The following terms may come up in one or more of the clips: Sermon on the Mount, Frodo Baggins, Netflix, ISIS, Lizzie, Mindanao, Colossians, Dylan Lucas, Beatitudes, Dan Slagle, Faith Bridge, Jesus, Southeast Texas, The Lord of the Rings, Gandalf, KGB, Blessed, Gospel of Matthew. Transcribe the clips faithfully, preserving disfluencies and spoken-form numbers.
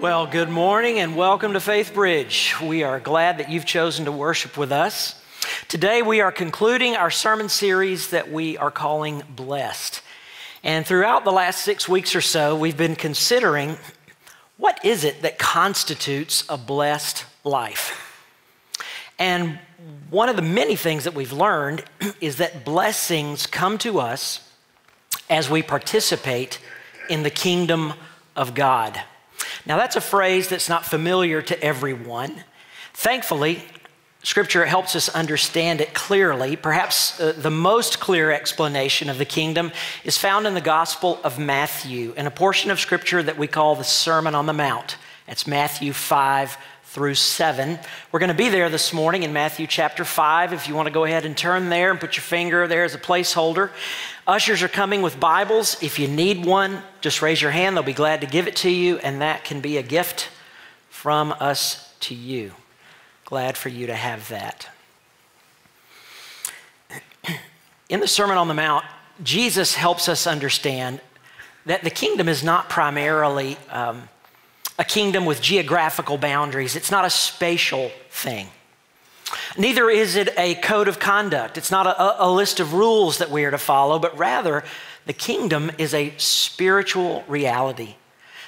Well, good morning and welcome to Faith Bridge. We are glad that you've chosen to worship with us. Today we are concluding our sermon series that we are calling Blessed. And throughout the last six weeks or so, we've been considering what is it that constitutes a blessed life. And one of the many things that we've learned is that blessings come to us as we participate in the kingdom of God. Now, that's a phrase that's not familiar to everyone. Thankfully, Scripture helps us understand it clearly. Perhaps uh, the most clear explanation of the kingdom is found in the Gospel of Matthew, in a portion of Scripture that we call the Sermon on the Mount. That's Matthew five through seven. We're going to be there this morning in Matthew chapter five. If you want to go ahead and turn there and put your finger there as a placeholder. Ushers are coming with Bibles. If you need one, just raise your hand. They'll be glad to give it to you, and that can be a gift from us to you. Glad for you to have that. In the Sermon on the Mount, Jesus helps us understand that the kingdom is not primarily um, a kingdom with geographical boundaries. It's not a spatial thing. Neither is it a code of conduct. It's not a, a list of rules that we are to follow, but rather the kingdom is a spiritual reality.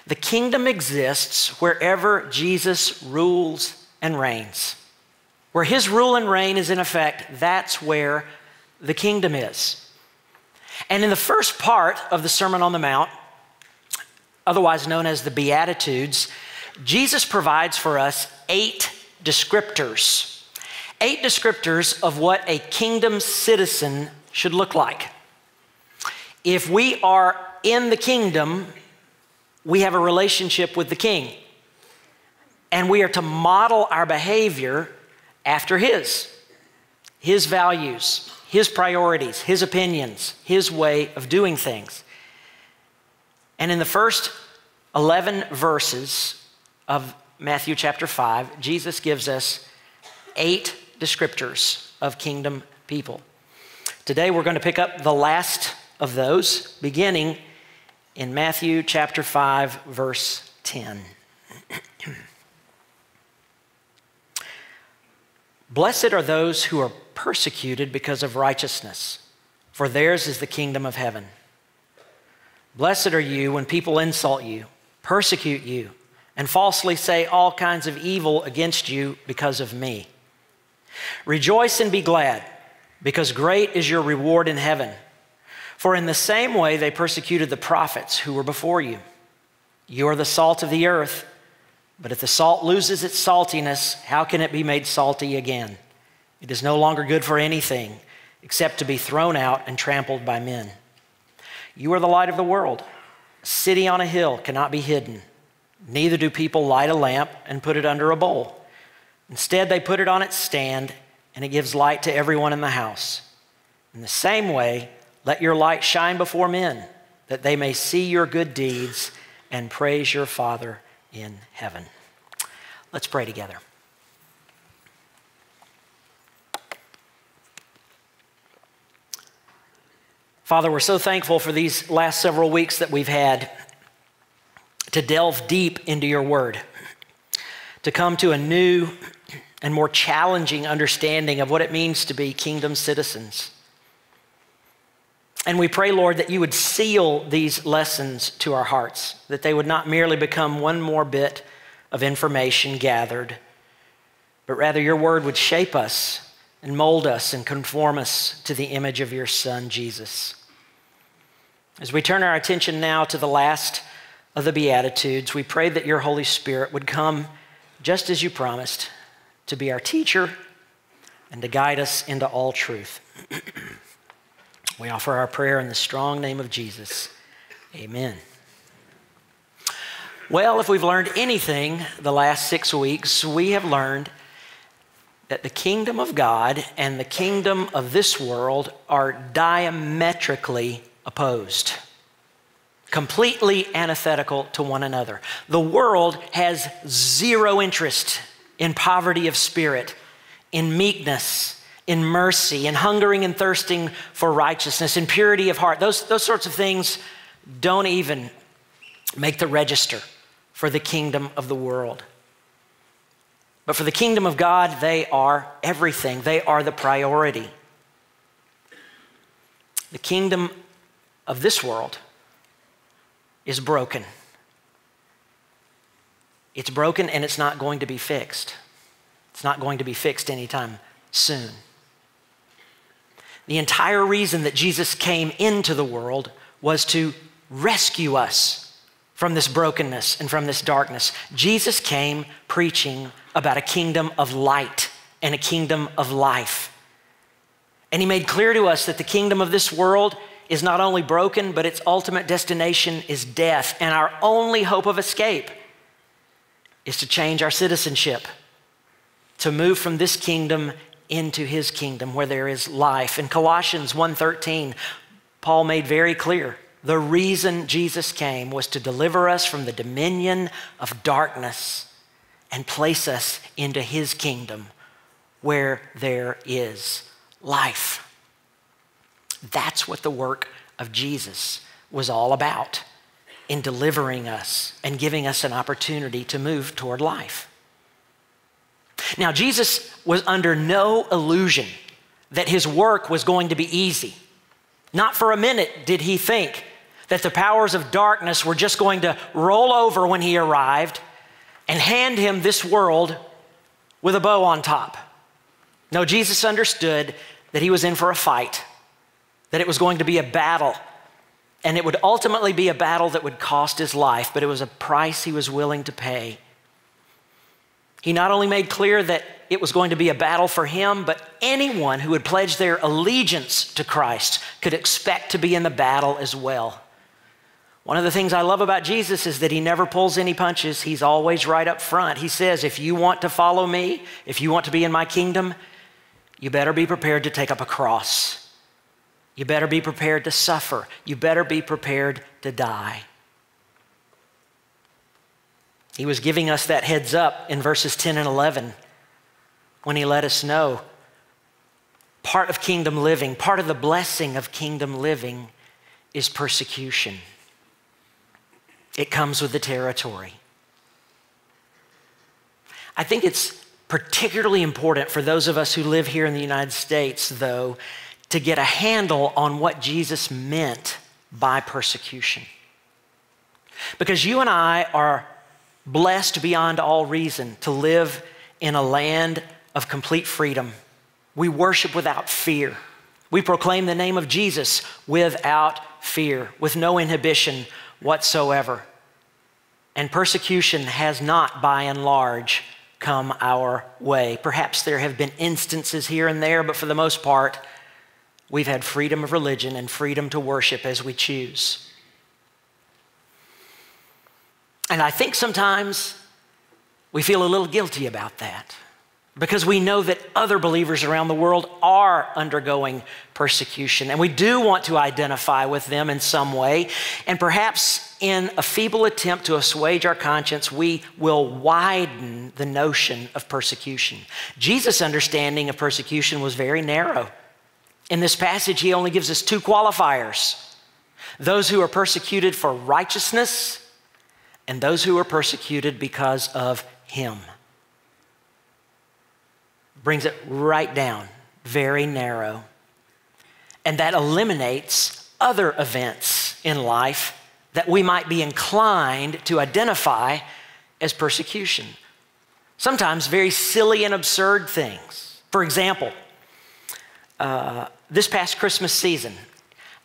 The kingdom exists wherever Jesus rules and reigns. Where his rule and reign is in effect, that's where the kingdom is. And in the first part of the Sermon on the Mount, otherwise known as the Beatitudes, Jesus provides for us eight descriptors, eight descriptors of what a kingdom citizen should look like. If we are in the kingdom, we have a relationship with the King, and we are to model our behavior after his, his values, his priorities, his opinions, his way of doing things. And in the first eleven verses of Matthew chapter five, Jesus gives us eight descriptors of kingdom people. Today we're going to pick up the last of those, beginning in Matthew chapter five, verse ten. Blessed are those who are persecuted because of righteousness, for theirs is the kingdom of heaven. Blessed are you when people insult you, persecute you, and falsely say all kinds of evil against you because of me. Rejoice and be glad, because great is your reward in heaven. For in the same way they persecuted the prophets who were before you. You are the salt of the earth, but if the salt loses its saltiness, how can it be made salty again? It is no longer good for anything except to be thrown out and trampled by men. You are the light of the world. A city on a hill cannot be hidden. Neither do people light a lamp and put it under a bowl. Instead, they put it on its stand, and it gives light to everyone in the house. In the same way, let your light shine before men, that they may see your good deeds and praise your Father in heaven. Let's pray together. Father, we're so thankful for these last several weeks that we've had to delve deep into your word, to come to a new and more challenging understanding of what it means to be kingdom citizens. And we pray, Lord, that you would seal these lessons to our hearts, that they would not merely become one more bit of information gathered, but rather your word would shape us and mold us and conform us to the image of your Son, Jesus. As we turn our attention now to the last of the Beatitudes, we pray that your Holy Spirit would come, just as you promised, to be our teacher and to guide us into all truth. We offer our prayer in the strong name of Jesus. Amen. Well, if we've learned anything the last six weeks, we have learned that the kingdom of God and the kingdom of this world are diametrically opposed, completely antithetical to one another. The world has zero interest in poverty of spirit, in meekness, in mercy, in hungering and thirsting for righteousness, in purity of heart. Those, those sorts of things don't even make the register for the kingdom of the world. But for the kingdom of God, they are everything. They are the priority. The kingdom of this world is broken. It's broken and it's not going to be fixed. It's not going to be fixed anytime soon. The entire reason that Jesus came into the world was to rescue us from this brokenness and from this darkness. Jesus came preaching about a kingdom of light and a kingdom of life. And he made clear to us that the kingdom of this world is not only broken, but its ultimate destination is death. And our only hope of escape is to change our citizenship, to move from this kingdom into his kingdom where there is life. In Colossians one thirteen, Paul made very clear, the reason Jesus came was to deliver us from the dominion of darkness and place us into his kingdom where there is life. That's what the work of Jesus was all about, in delivering us and giving us an opportunity to move toward life. Now, Jesus was under no illusion that his work was going to be easy. Not for a minute did he think that the powers of darkness were just going to roll over when he arrived and hand him this world with a bow on top. No, Jesus understood that he was in for a fight, that it was going to be a battle, and it would ultimately be a battle that would cost his life, but it was a price he was willing to pay. He not only made clear that it was going to be a battle for him, but anyone who would pledge their allegiance to Christ could expect to be in the battle as well. One of the things I love about Jesus is that he never pulls any punches. He's always right up front. He says, if you want to follow me, if you want to be in my kingdom, you better be prepared to take up a cross. You better be prepared to suffer. You better be prepared to die. He was giving us that heads up in verses ten and eleven when he let us know part of kingdom living, part of the blessing of kingdom living is persecution. It comes with the territory. I think it's particularly important for those of us who live here in the United States, though, to get a handle on what Jesus meant by persecution. Because you and I are blessed beyond all reason to live in a land of complete freedom. We worship without fear. We proclaim the name of Jesus without fear, with no inhibition whatsoever. And persecution has not, by and large, come our way. Perhaps there have been instances here and there, but for the most part, we've had freedom of religion and freedom to worship as we choose. And I think sometimes we feel a little guilty about that because we know that other believers around the world are undergoing persecution, and we do want to identify with them in some way. And perhaps in a feeble attempt to assuage our conscience, we will widen the notion of persecution. Jesus' understanding of persecution was very narrow. In this passage, he only gives us two qualifiers: those who are persecuted for righteousness and those who are persecuted because of him. Brings it right down, very narrow. And that eliminates other events in life that we might be inclined to identify as persecution. Sometimes very silly and absurd things. For example, uh, this past Christmas season,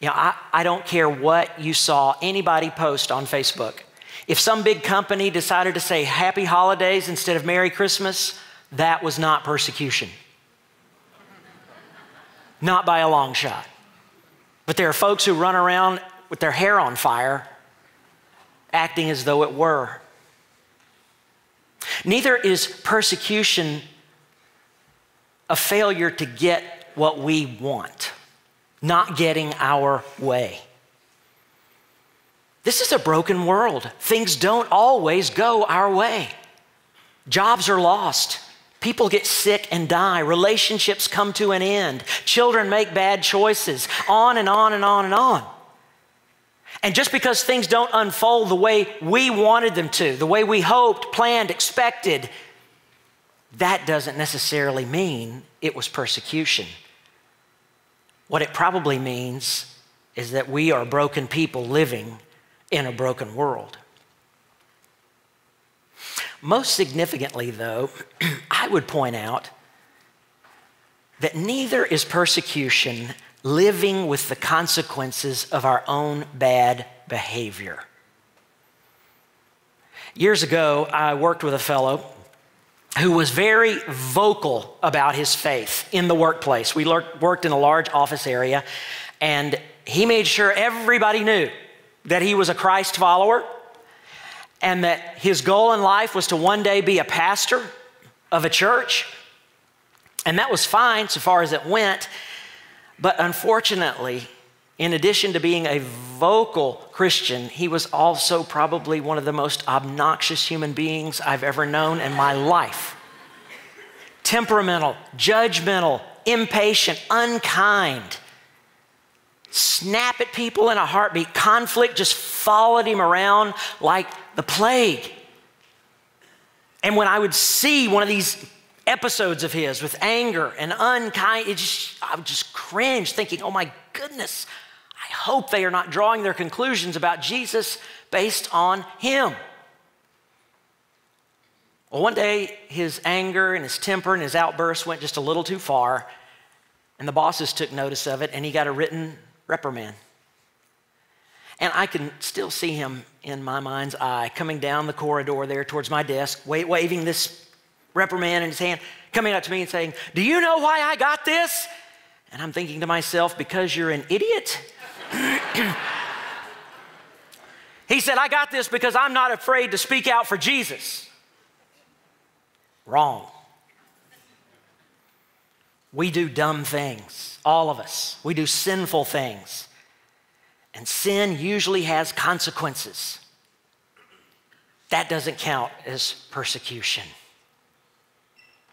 you know, I, I don't care what you saw anybody post on Facebook. If some big company decided to say happy holidays instead of Merry Christmas, that was not persecution. Not by a long shot. But there are folks who run around with their hair on fire, acting as though it were. Neither is persecution a failure to get what we want, not getting our way. This is a broken world. Things don't always go our way. Jobs are lost. People get sick and die. Relationships come to an end. Children make bad choices. On and on and on and on. And just because things don't unfold the way we wanted them to, the way we hoped, planned, expected, that doesn't necessarily mean it was persecution. What it probably means is that we are broken people living in a broken world. Most significantly, though, I would point out that neither is persecution living with the consequences of our own bad behavior. Years ago, I worked with a fellow who was very vocal about his faith in the workplace. We worked in a large office area, and he made sure everybody knew that he was a Christ follower and that his goal in life was to one day be a pastor of a church. And that was fine so far as it went. But unfortunately, in addition to being a vocal Christian, he was also probably one of the most obnoxious human beings I've ever known in my life. Temperamental, judgmental, impatient, unkind. Snap at people in a heartbeat. Conflict just followed him around like the plague. And when I would see one of these episodes of his with anger and unkind, it just, I would just cringe thinking, oh my goodness, I hope they are not drawing their conclusions about Jesus based on him. Well, one day his anger and his temper and his outbursts went just a little too far, and the bosses took notice of it, and he got a written reprimand. And I can still see him in my mind's eye coming down the corridor there towards my desk, wa- waving this reprimand in his hand, coming up to me and saying, do you know why I got this? And I'm thinking to myself, because you're an idiot? He said, I got this because I'm not afraid to speak out for Jesus. Wrong. We do dumb things, all of us. We do sinful things. And sin usually has consequences. That doesn't count as persecution.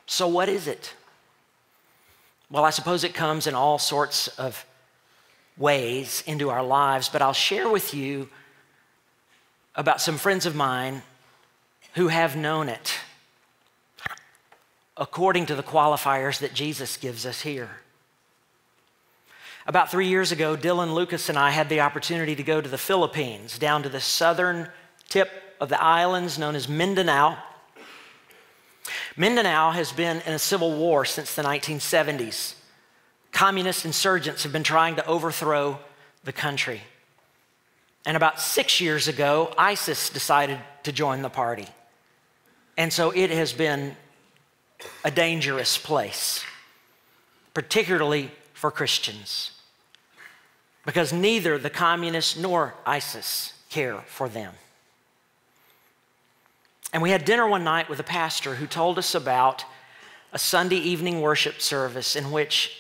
So what is it? Well, I suppose it comes in all sorts of ways into our lives, but I'll share with you about some friends of mine who have known it according to the qualifiers that Jesus gives us here. About three years ago, Dylan Lucas and I had the opportunity to go to the Philippines, down to the southern tip of the islands known as Mindanao. Mindanao has been in a civil war since the nineteen seventies. Communist insurgents have been trying to overthrow the country. And about six years ago, ISIS decided to join the party. And so it has been a dangerous place, particularly for Christians, because neither the communists nor ISIS care for them. And we had dinner one night with a pastor who told us about a Sunday evening worship service in which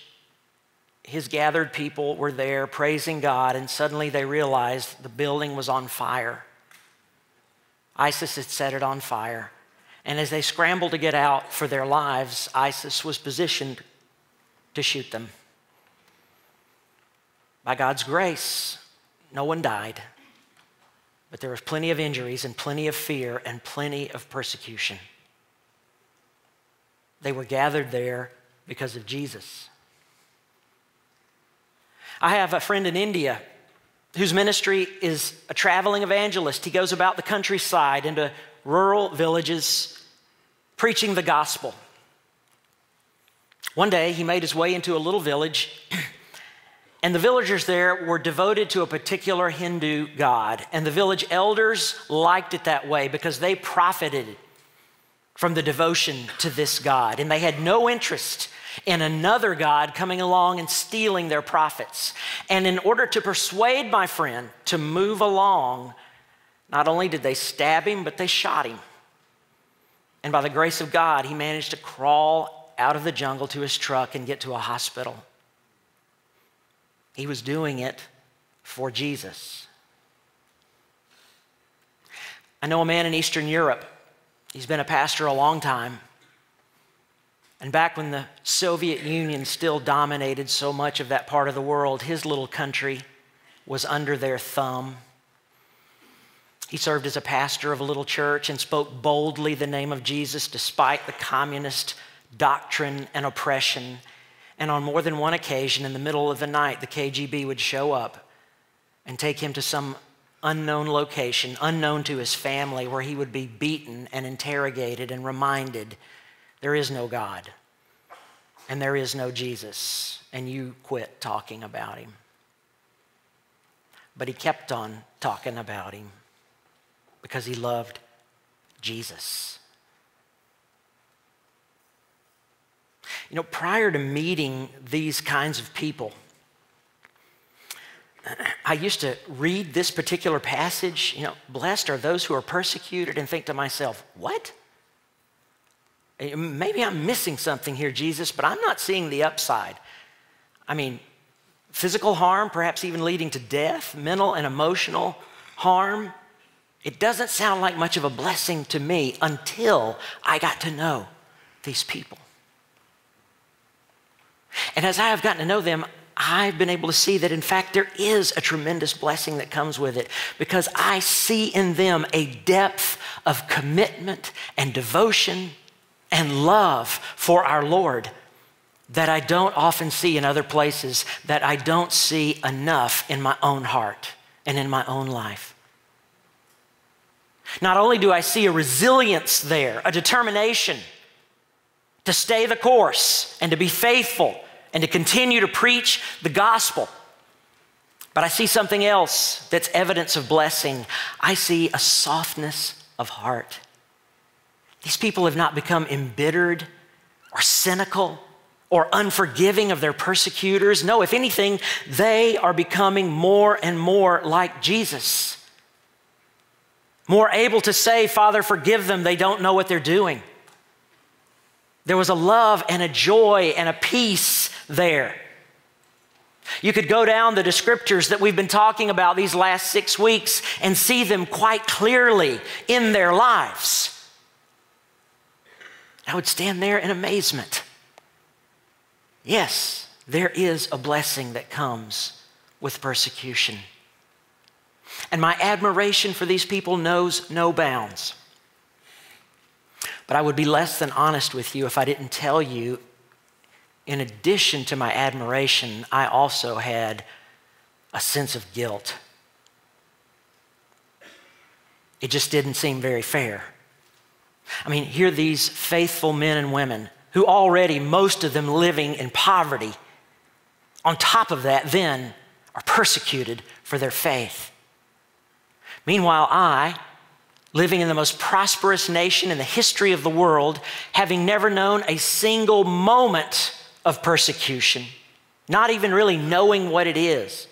his gathered people were there praising God, and suddenly they realized the building was on fire. ISIS had set it on fire. And as they scrambled to get out for their lives, ISIS was positioned to shoot them. By God's grace, no one died. But there was plenty of injuries and plenty of fear and plenty of persecution. They were gathered there because of Jesus. I have a friend in India whose ministry is a traveling evangelist. He goes about the countryside into rural villages preaching the gospel. One day he made his way into a little village and the villagers there were devoted to a particular Hindu god. And the village elders liked it that way because they profited from the devotion to this god. And they had no interest in another god coming along and stealing their profits. And in order to persuade my friend to move along, not only did they stab him, but they shot him. And by the grace of God, he managed to crawl out of the jungle to his truck and get to a hospital. He was doing it for Jesus. I know a man in Eastern Europe. He's been a pastor a long time. And back when the Soviet Union still dominated so much of that part of the world, his little country was under their thumb He served as a pastor of a little church and spoke boldly the name of Jesus despite the communist doctrine and oppression. And on more than one occasion, in the middle of the night, the K G B would show up and take him to some unknown location, unknown to his family, where he would be beaten and interrogated and reminded, there is no God and there is no Jesus, and you quit talking about him. But he kept on talking about him because he loved Jesus. You know, prior to meeting these kinds of people, I used to read this particular passage, you know, blessed are those who are persecuted, and think to myself, what? Maybe I'm missing something here, Jesus, but I'm not seeing the upside. I mean, physical harm, perhaps even leading to death, mental and emotional harm. It doesn't sound like much of a blessing to me until I got to know these people. And as I have gotten to know them, I've been able to see that, in fact, there is a tremendous blessing that comes with it, because I see in them a depth of commitment and devotion and love for our Lord that I don't often see in other places, that I don't see enough in my own heart and in my own life. Not only do I see a resilience there, a determination to stay the course and to be faithful and to continue to preach the gospel, but I see something else that's evidence of blessing. I see a softness of heart. These people have not become embittered or cynical or unforgiving of their persecutors. No, if anything, they are becoming more and more like Jesus. More able to say, Father, forgive them, they don't know what they're doing. There was a love and a joy and a peace there. You could go down the descriptors that we've been talking about these last six weeks and see them quite clearly in their lives. I would stand there in amazement. Yes, there is a blessing that comes with persecution. And my admiration for these people knows no bounds. But I would be less than honest with you if I didn't tell you, in addition to my admiration, I also had a sense of guilt. It just didn't seem very fair. I mean, here are these faithful men and women who already, most of them living in poverty. On top of that, then, are persecuted for their faith. Meanwhile, I, living in the most prosperous nation in the history of the world, having never known a single moment of persecution, not even really knowing what it is,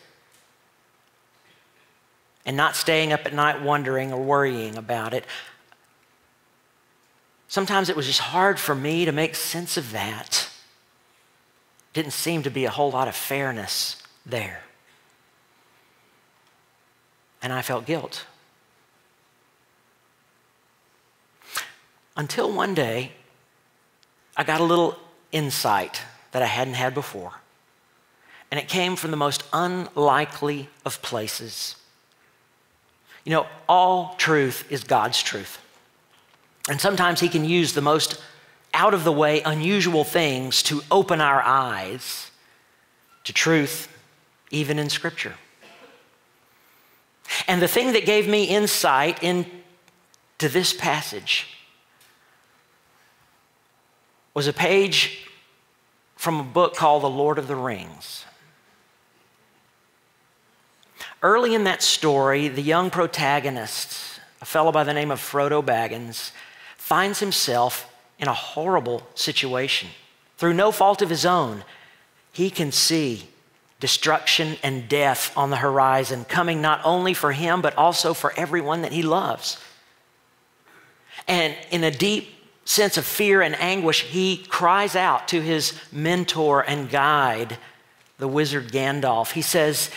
and not staying up at night wondering or worrying about it. Sometimes it was just hard for me to make sense of that. Didn't seem to be a whole lot of fairness there. And I felt guilt. Until one day, I got a little insight that I hadn't had before. And it came from the most unlikely of places. You know, all truth is God's truth. And sometimes he can use the most out-of-the-way, unusual things to open our eyes to truth, even in Scripture. And the thing that gave me insight into this passage was a page from a book called The Lord of the Rings. Early in that story, the young protagonist, a fellow by the name of Frodo Baggins, finds himself in a horrible situation. Through no fault of his own, he can see destruction and death on the horizon, coming not only for him, but also for everyone that he loves. And in a deep sense of fear and anguish, he cries out to his mentor and guide, the wizard Gandalf. He says,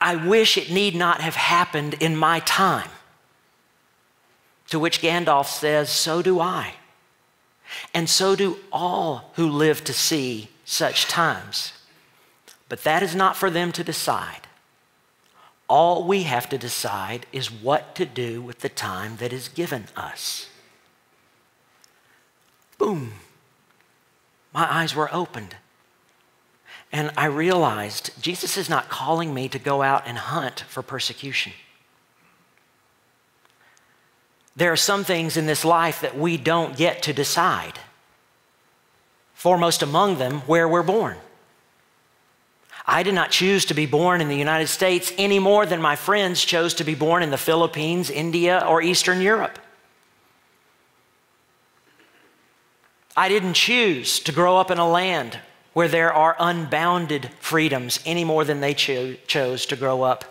I wish it need not have happened in my time. To which Gandalf says, so do I. And so do all who live to see such times. But that is not for them to decide. All we have to decide is what to do with the time that is given us. Boom. My eyes were opened. And I realized Jesus is not calling me to go out and hunt for persecution. There are some things in this life that we don't get to decide. Foremost among them, where we're born. I did not choose to be born in the United States any more than my friends chose to be born in the Philippines, India, or Eastern Europe. I didn't choose to grow up in a land where there are unbounded freedoms any more than they cho- chose to grow up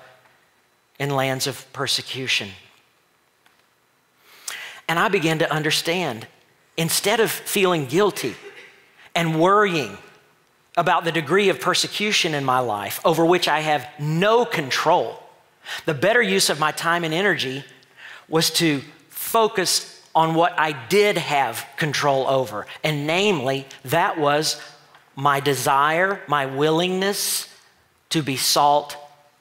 in lands of persecution. And I began to understand, instead of feeling guilty and worrying about the degree of persecution in my life over which I have no control, the better use of my time and energy was to focus on what I did have control over. And namely, that was my desire, my willingness to be salt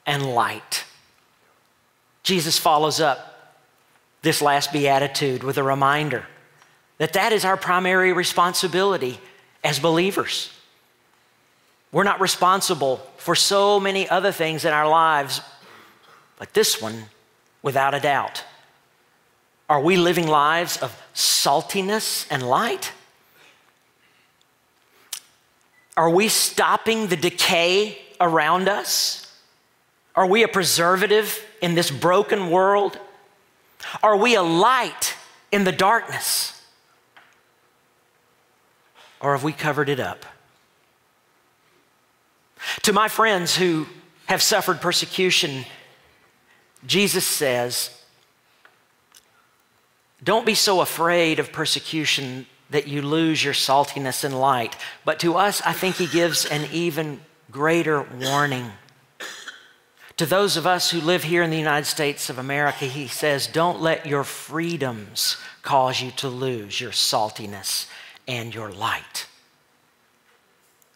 and light. Jesus follows up this last beatitude with a reminder that that is our primary responsibility as believers. We're not responsible for so many other things in our lives, but this one, without a doubt. Are we living lives of saltiness and light? Are we stopping the decay around us? Are we a preservative in this broken world? Are we a light in the darkness? Or have we covered it up? To my friends who have suffered persecution, Jesus says, don't be so afraid of persecution that you lose your saltiness and light. But to us, I think he gives an even greater warning. To those of us who live here in the United States of America, he says, don't let your freedoms cause you to lose your saltiness and your light.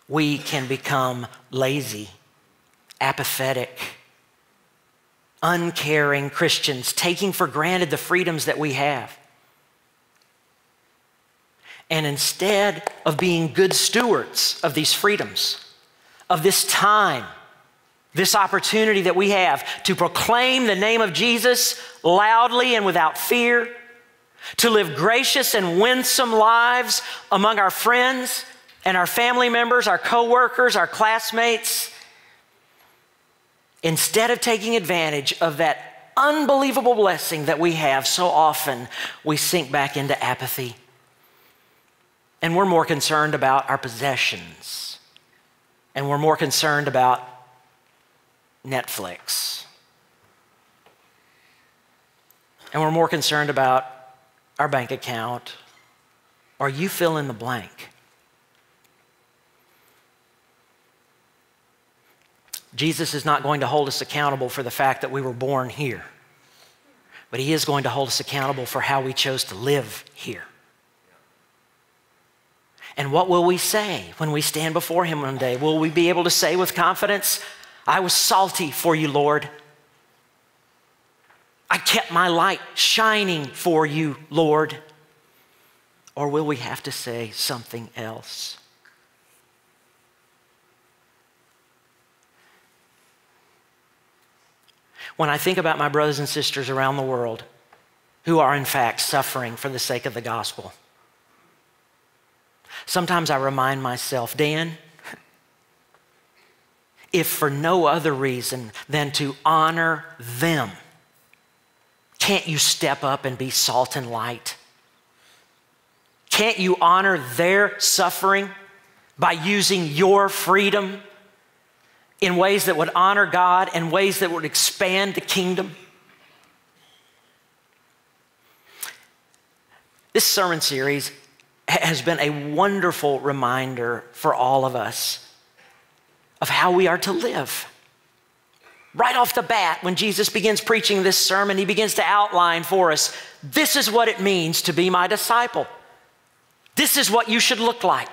We can become lazy, apathetic, uncaring Christians, taking for granted the freedoms that we have. And instead of being good stewards of these freedoms, of this time, this opportunity that we have to proclaim the name of Jesus loudly and without fear, to live gracious and winsome lives among our friends, and our family members, our coworkers, our classmates, instead of taking advantage of that unbelievable blessing that we have so often, we sink back into apathy. And we're more concerned about our possessions. And we're more concerned about Netflix. And we're more concerned about our bank account, or you fill in the blank. Jesus is not going to hold us accountable for the fact that we were born here, but he is going to hold us accountable for how we chose to live here. And what will we say when we stand before him one day? Will we be able to say with confidence, I was salty for you, Lord. I kept my light shining for you, Lord. Or will we have to say something else? When I think about my brothers and sisters around the world who are in fact suffering for the sake of the gospel, sometimes I remind myself, Dan, if for no other reason than to honor them, can't you step up and be salt and light? Can't you honor their suffering by using your freedom in ways that would honor God, in ways that would expand the kingdom? This sermon series has been a wonderful reminder for all of us of how we are to live. Right off the bat, when Jesus begins preaching this sermon, he begins to outline for us, this is what it means to be my disciple. This is what you should look like.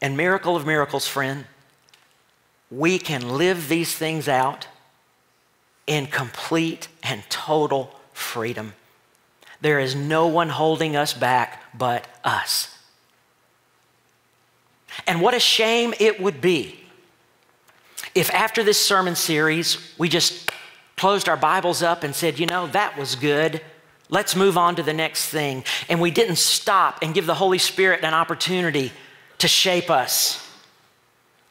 And miracle of miracles, friend, we can live these things out in complete and total freedom. There is no one holding us back but us. And what a shame it would be if after this sermon series, we just closed our Bibles up and said, you know, that was good. Let's move on to the next thing. And we didn't stop and give the Holy Spirit an opportunity to shape us,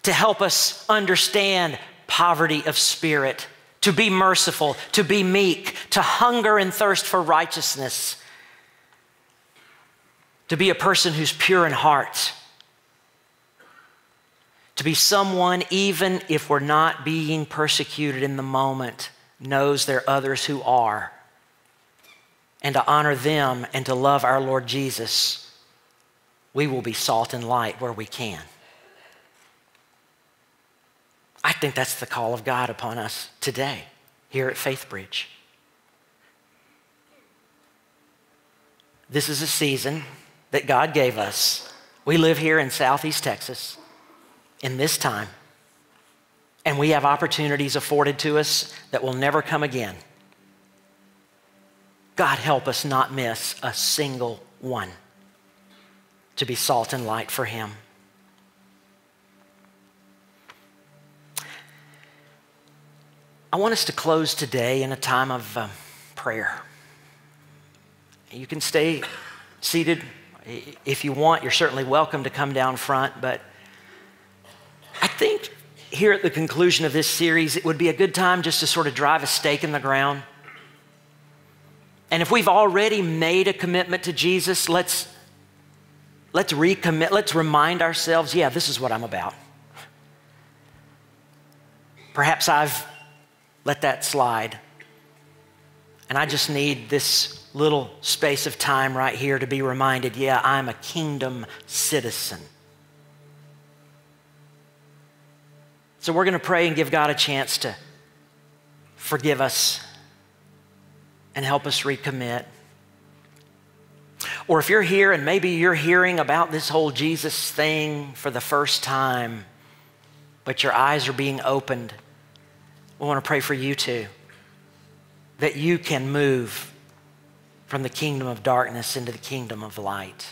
to help us understand poverty of spirit, to be merciful, to be meek, to hunger and thirst for righteousness, to be a person who's pure in heart, to be someone, even if we're not being persecuted in the moment, knows there are others who are, and to honor them and to love our Lord Jesus. We will be salt and light where we can. I think that's the call of God upon us today here at Faith Bridge. This is a season that God gave us. We live here in Southeast Texas in this time, and we have opportunities afforded to us that will never come again. God help us not miss a single one to be salt and light for Him. I want us to close today in a time of um, prayer. You can stay seated if you want. You're certainly welcome to come down front, but I think here at the conclusion of this series, it would be a good time just to sort of drive a stake in the ground. And if we've already made a commitment to Jesus, let's, let's recommit, let's remind ourselves, yeah, this is what I'm about. Perhaps I've let that slide. And I just need this little space of time right here to be reminded, yeah, I'm a kingdom citizen. So we're going to pray and give God a chance to forgive us and help us recommit. Or if you're here and maybe you're hearing about this whole Jesus thing for the first time, but your eyes are being opened, we want to pray for you too, that you can move from the kingdom of darkness into the kingdom of light.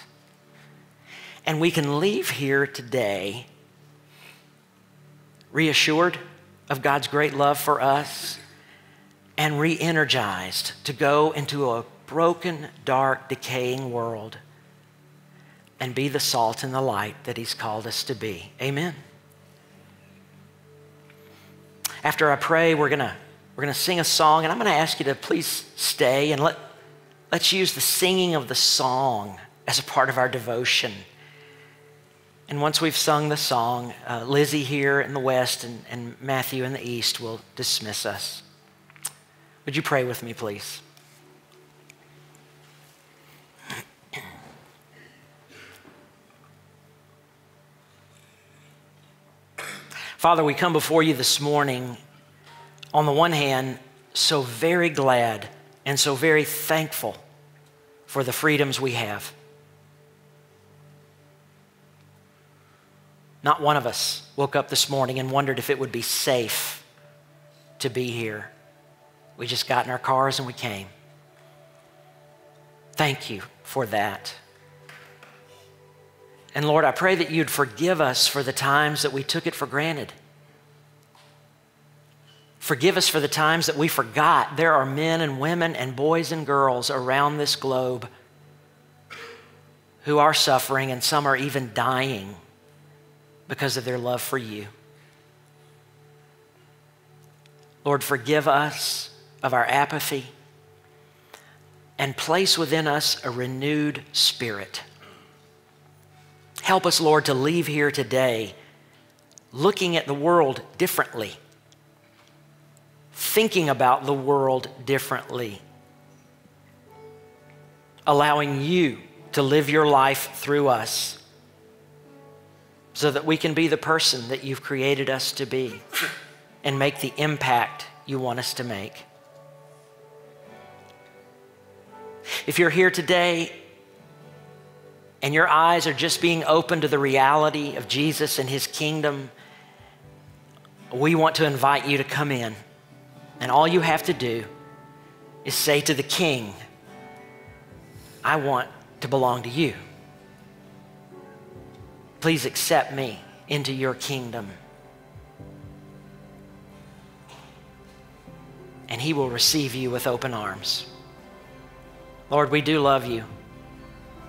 And we can leave here today reassured of God's great love for us and re-energized to go into a broken, dark, decaying world and be the salt and the light that He's called us to be. Amen. After I pray, we're gonna, we're gonna sing a song, and I'm gonna ask you to please stay and let, let's use the singing of the song as a part of our devotion. And once we've sung the song, uh, Lizzie here in the West and, and Matthew in the East will dismiss us. Would you pray with me, please? Father, we come before you this morning, on the one hand, so very glad and so very thankful for the freedoms we have. Not one of us woke up this morning and wondered if it would be safe to be here. We just got in our cars and we came. Thank you for that. And Lord, I pray that you'd forgive us for the times that we took it for granted. Forgive us for the times that we forgot there are men and women and boys and girls around this globe who are suffering, and some are even dying because of their love for you. Lord, forgive us of our apathy and place within us a renewed spirit. Help us, Lord, to leave here today looking at the world differently, thinking about the world differently, allowing you to live your life through us so that we can be the person that you've created us to be and make the impact you want us to make. If you're here today and your eyes are just being open to the reality of Jesus and His kingdom, we want to invite you to come in. And all you have to do is say to the King, I want to belong to you. Please accept me into your kingdom. And he will receive you with open arms. Lord, we do love you,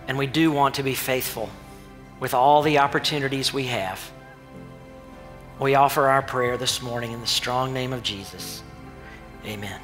and we do want to be faithful with all the opportunities we have. We offer our prayer this morning in the strong name of Jesus. Amen.